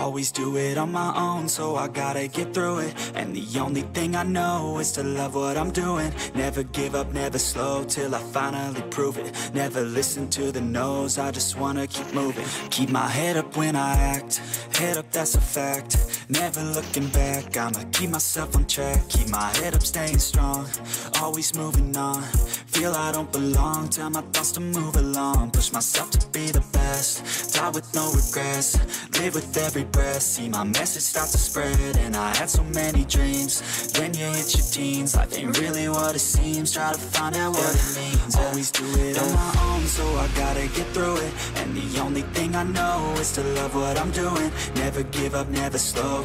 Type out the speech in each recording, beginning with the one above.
Always do it on my own, so I gotta get through it. And the only thing I know is to love what I'm doing. Never give up, never slow, till I finally prove it. Never listen to the no's, I just wanna keep moving. Keep my head up when I act, head up, that's a fact. Never looking back, I'ma keep myself on track. Keep my head up, staying strong, always moving on. Feel I don't belong, tell my thoughts to move along. Push myself to be the best, die with no regrets. Live with every breath, see my message start to spread. And I had so many dreams, then you hit your teens. Life ain't really what it seems, try to find out what it means. Always do it on my own, so I gotta get through it. And the only thing I know is to love what I'm doing. Never give up, never slow,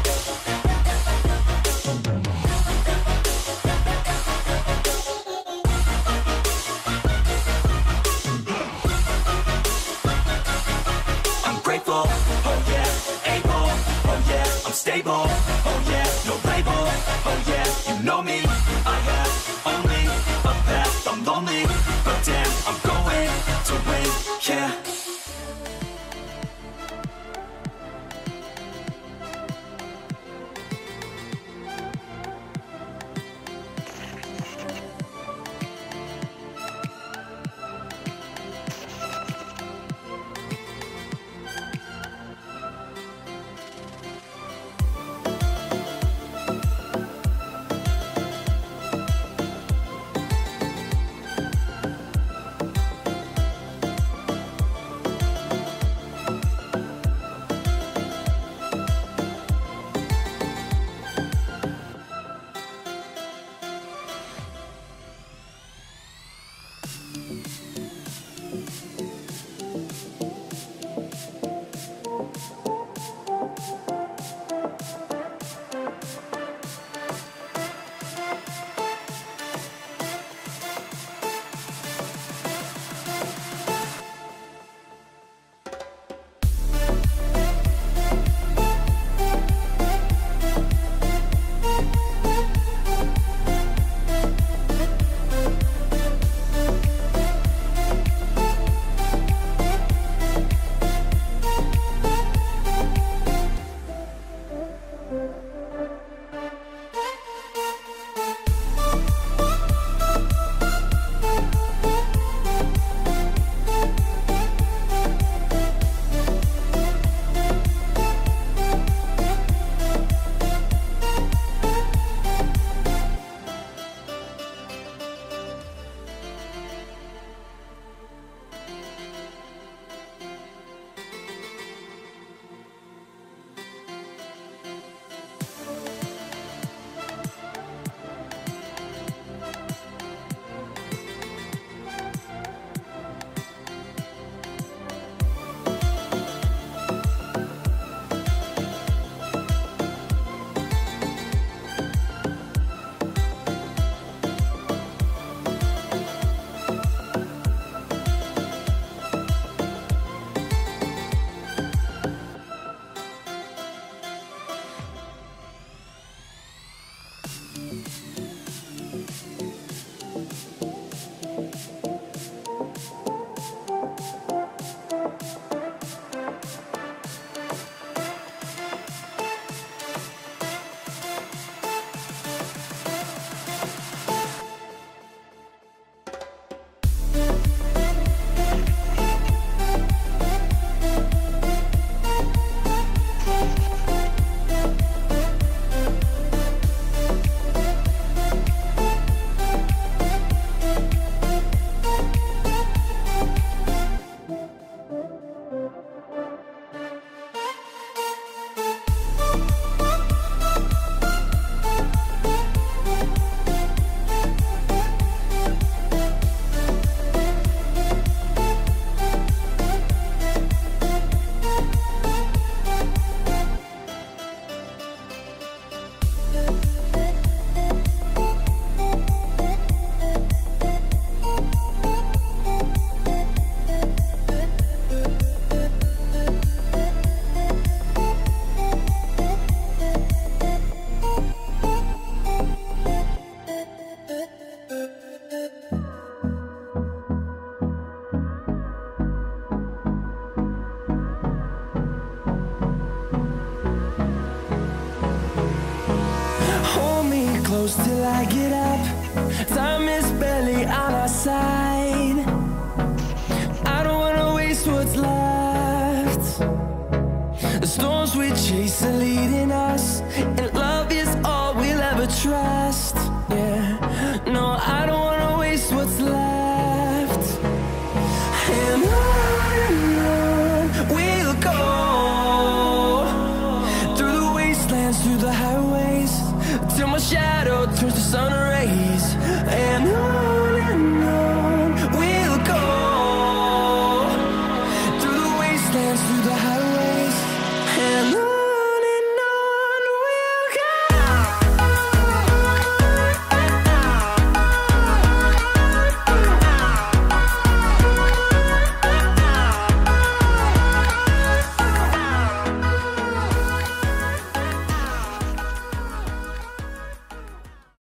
I'm grateful, oh yeah, able, oh yeah, I'm stable, oh yeah, no label, oh yeah, you know me, I have only a path, I'm lonely, but damn, I'm going to win, yeah. I get up, time is barely on our side. I don't wanna waste what's left. The storms we chase are leading us, and love is all we'll ever trust. Yeah, no, I don't wanna waste what's left. And on we'll go, through the wastelands, through the highways, till my shadow turns to sun.